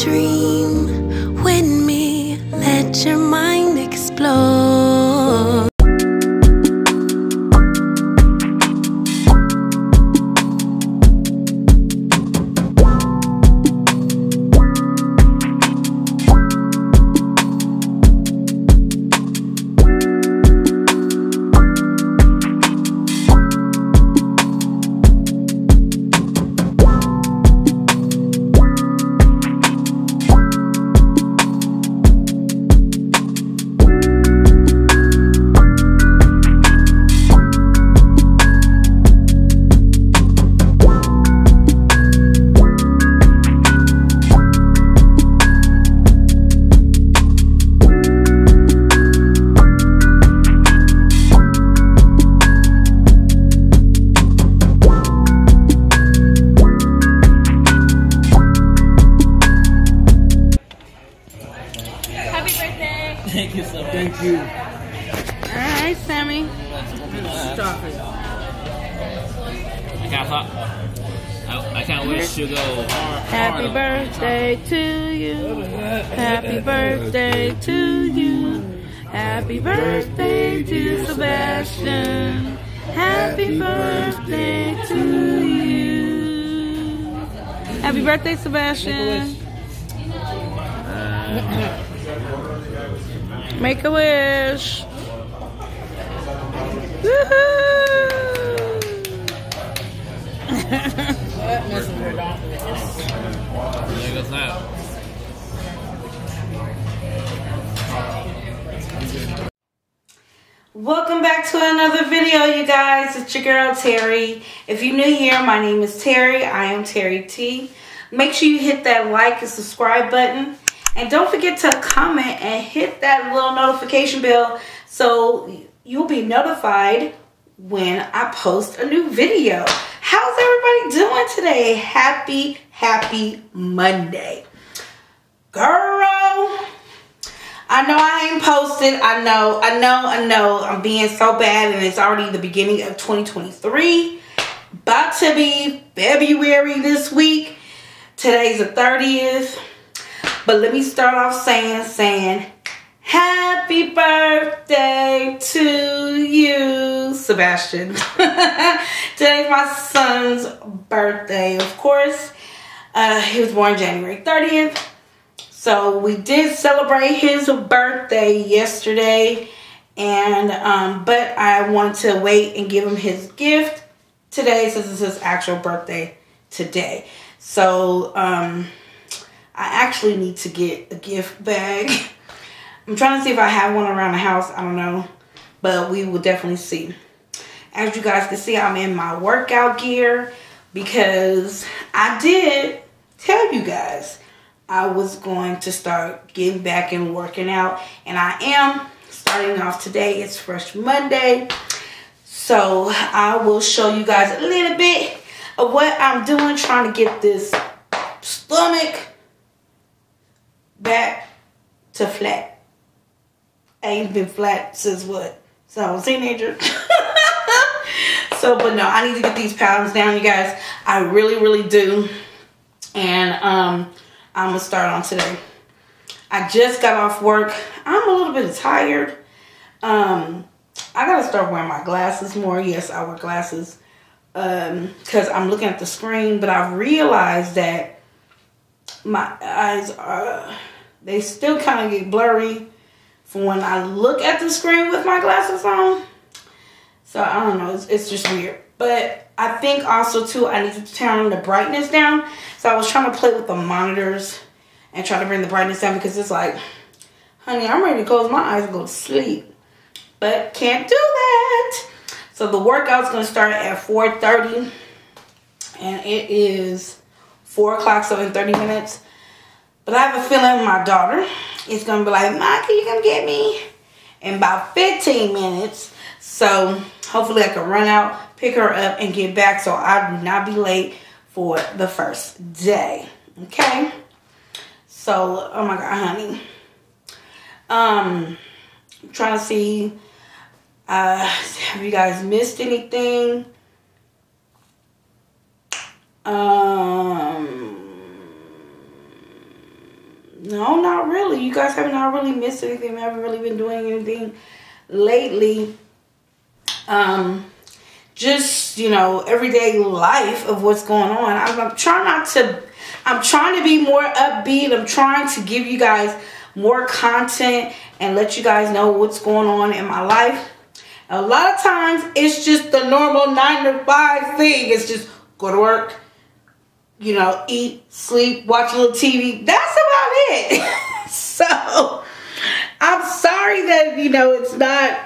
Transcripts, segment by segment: Dream with me, let your mind explore. Thank you so much. Thank you. Alright, Sammy. Stop it. I can't wait to go hard. Happy birthday to you. Happy birthday to you. Happy birthday, dear Sebastian. Happy birthday to you. Happy birthday, Sebastian. Make a wish. Woohoo! Welcome back to another video, you guys. It's your girl Terry. If you're new here, my name is Terry. I am Terry T. Make sure you hit that like and subscribe button. And don't forget to comment and hit that little notification bell so you'll be notified when I post a new video. How's everybody doing today? Happy Monday. Girl, I know I ain't posted. I know. I'm being so bad and it's already the beginning of 2023. About to be February this week. Today's the 30th. But let me start off saying happy birthday to you, Sebastian. Today's my son's birthday, of course. He was born January 30th. So we did celebrate his birthday yesterday. And but I wanted to wait and give him his gift today since it's his actual birthday today. So I actually need to get a gift bag. I'm trying to see if I have one around the house. I don't know. But we will definitely see. As you guys can see, I'm in my workout gear. Because I did tell you guys I was going to start getting back and working out. And I am starting off today. It's Fresh Monday. So I will show you guys a little bit of what I'm doing. Trying to get this stomach back to flat. I ain't been flat since what? So I was a teenager. So, but no, I need to get these pounds down, you guys. I really do. And I'm going to start on today. I just got off work. I'm a little bit tired. I got to start wearing my glasses more. Yes, I wear glasses. Because I'm looking at the screen. But I've realized that my eyes are... They still kind of get blurry from when I look at the screen with my glasses on. So, I don't know. It's just weird. But I think also, too, I need to turn the brightness down. So, I was trying to play with the monitors and try to bring the brightness down because it's like, honey, I'm ready to close my eyes and go to sleep. But can't do that. So, the workout's going to start at 4:30. And it is 4 o'clock, so in 30 minutes. But I have a feeling my daughter is going to be like, Ma, can you come get me? In about 15 minutes. So hopefully I can run out, pick her up, and get back so I do not be late for the first day. Okay? So, oh my God, honey. I'm trying to see, have you guys missed anything? No, not really. You guys have not really missed anything. We haven't really been doing anything lately. Just, you know, everyday life of what's going on. I'm trying not to, I'm trying to be more upbeat. I'm trying to give you guys more content and let you guys know what's going on in my life. A lot of times it's just the normal 9-to-5 thing. It's just go to work, you know, eat, sleep, watch a little TV. That's about it. So I'm sorry that, you know, it's not,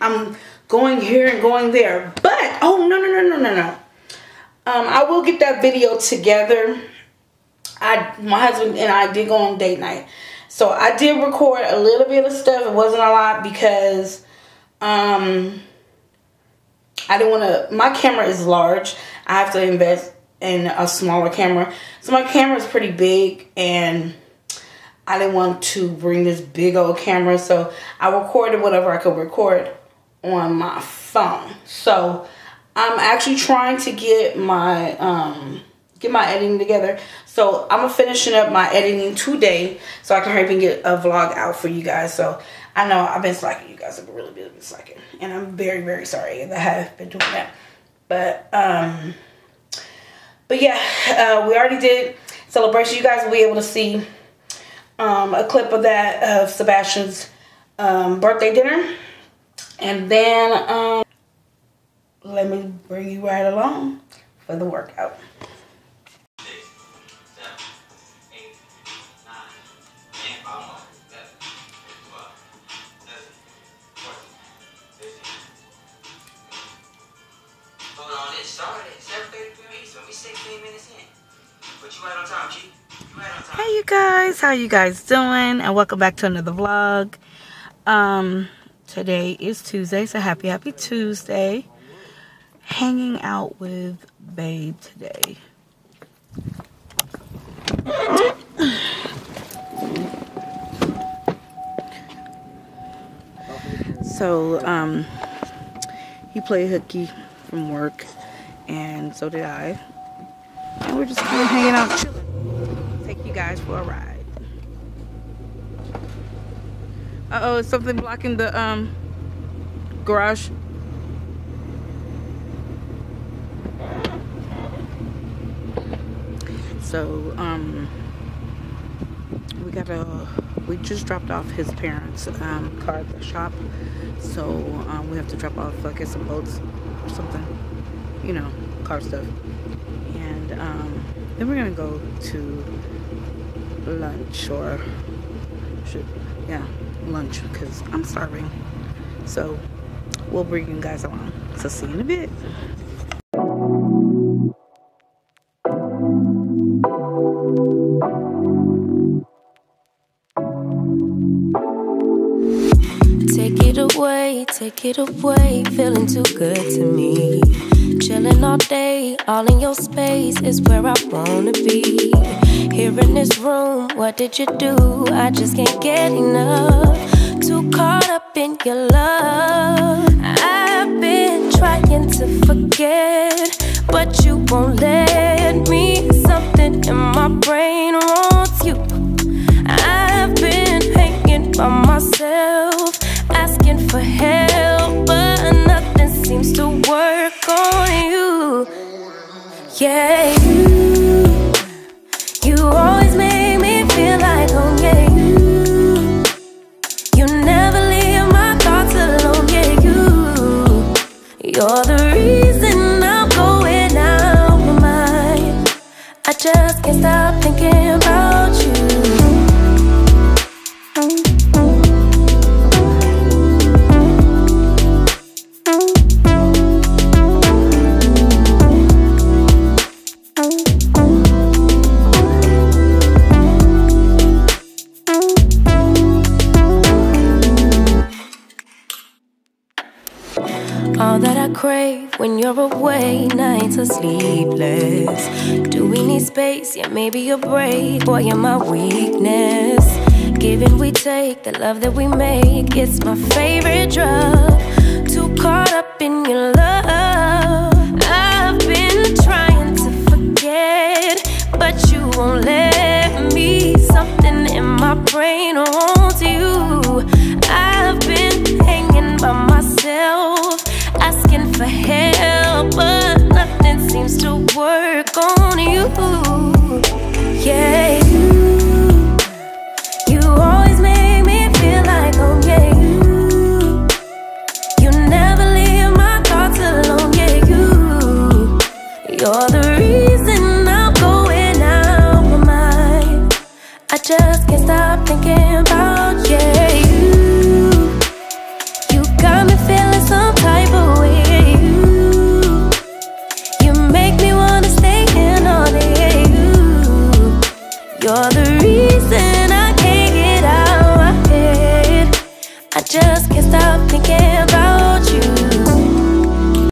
I'm going here and going there. But, oh, no. I will get that video together. My husband and I did go on date night. So I did record a little bit of stuff. It wasn't a lot because I didn't want to, my camera is large. I have to invest in a smaller camera. So my camera is pretty big and I didn't want to bring this big old camera. So I recorded whatever I could record on my phone. So I'm actually trying to get my editing together. So I'm finishing up my editing today so I can hurry up and get a vlog out for you guys. So I know I've been slacking. You guys have really, really been slacking. And I'm very, very sorry that I have been doing that. But yeah, we already did celebration. You guys will be able to see a clip of that, of Sebastian's birthday dinner. And then let me bring you right along for the workout. 16 minutes in. But you right on time, G. You right on time. Hey you guys, how you guys doing? And welcome back to another vlog. Today is Tuesday, so happy Tuesday. Hanging out with babe today. So he played hooky from work and so did I. And we're just kind of hanging out, chilling. Take you guys for a ride. Uh-oh, is something blocking the garage? So, we just dropped off his parents' car at the shop. So, we have to drop off, like, some boats or something. You know, car stuff. And then we're gonna go to lunch or lunch because I'm starving, so we'll bring you guys along. So see you in a bit. Take it away, feeling too good to me. Chilling all day, all in your space is where I wanna be. Here in this room, what did you do? I just can't get enough. Too caught up in your love. I've been trying to forget, but you won't let me. Something in my brain wants you. I've been hanging by myself, asking for help, but nothing seems to work on you. Yeah, you always make me feel like, oh yeah, you never leave my thoughts alone. Yeah, you're the reason I'm going out of my mind. I just can't stop thinking about you. all that I crave when you're away. Nights are sleepless. Do we need space? Yeah, maybe a break. Boy, you're my weakness. Give and we take, the love that we make, it's my favorite drug. Too caught up in your love. I've been trying to forget, but you won't let me. Something in my brain holds you.